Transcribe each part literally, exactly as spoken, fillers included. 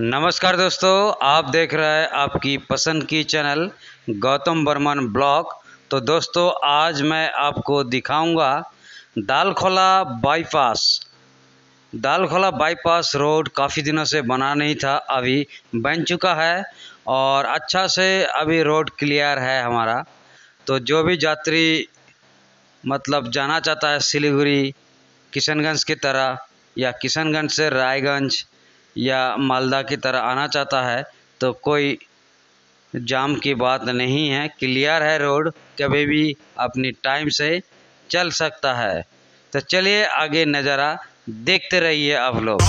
नमस्कार दोस्तों, आप देख रहे हैं आपकी पसंद की चैनल गौतम बर्मन ब्लॉग। तो दोस्तों आज मैं आपको दिखाऊंगा Dalkhola bypass. Dalkhola bypass road काफ़ी दिनों से बना नहीं था, अभी बन चुका है और अच्छा से अभी रोड क्लियर है हमारा। तो जो भी यात्री मतलब जाना चाहता है सिलिगुरी किशनगंज की तरह या किशनगंज से रायगंज या मालदा की तरह आना चाहता है तो कोई जाम की बात नहीं है, क्लियर है रोड, कभी भी अपनी टाइम से चल सकता है। तो चलिए आगे नज़ारा देखते रहिए आप लोग।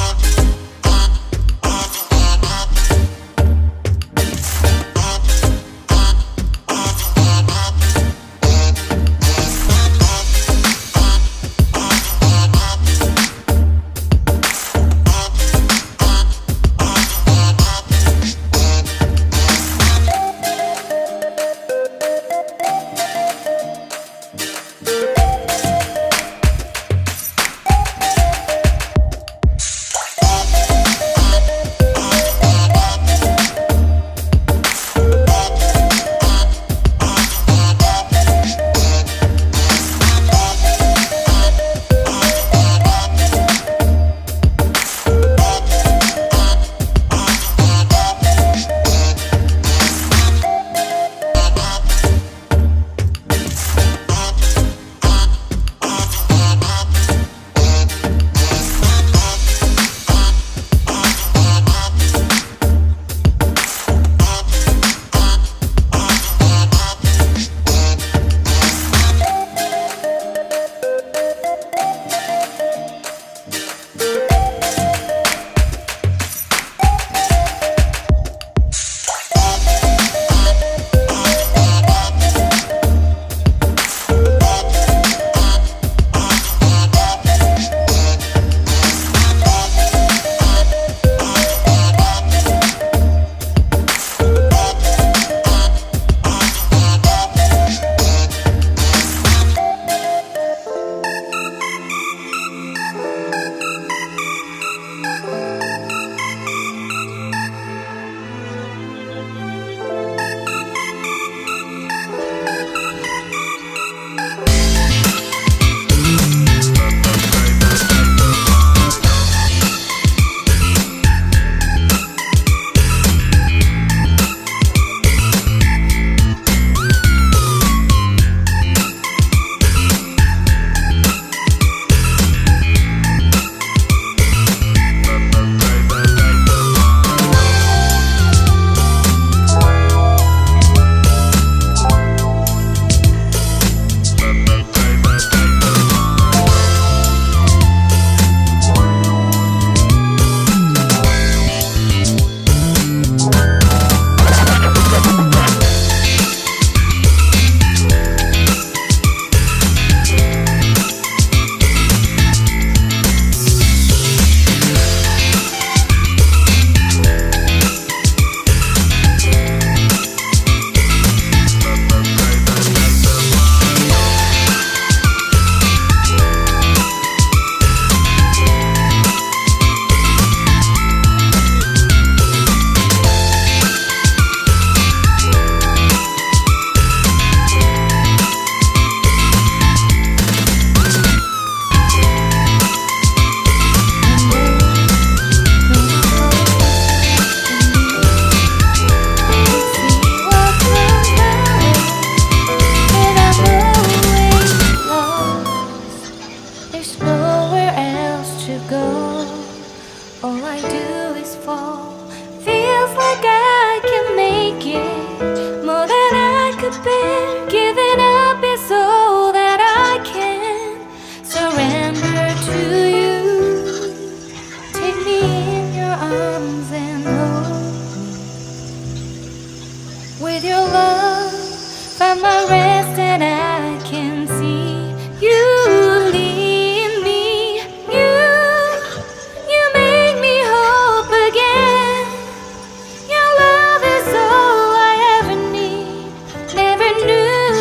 Never knew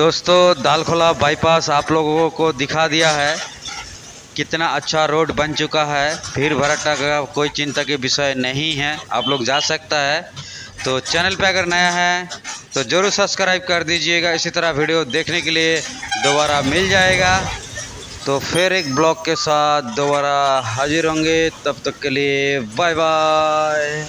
दोस्तों दालखोला बायपास आप लोगों को दिखा दिया है, कितना अच्छा रोड बन चुका है। भीड़ भड़ट्टा का कोई चिंता के विषय नहीं है, आप लोग जा सकता है। तो चैनल पे अगर नया है तो ज़रूर सब्सक्राइब कर दीजिएगा। इसी तरह वीडियो देखने के लिए दोबारा मिल जाएगा। तो फिर एक ब्लॉग के साथ दोबारा हाजिर होंगे, तब तक के लिए बाय बाय।